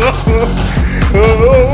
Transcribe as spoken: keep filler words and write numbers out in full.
Oh,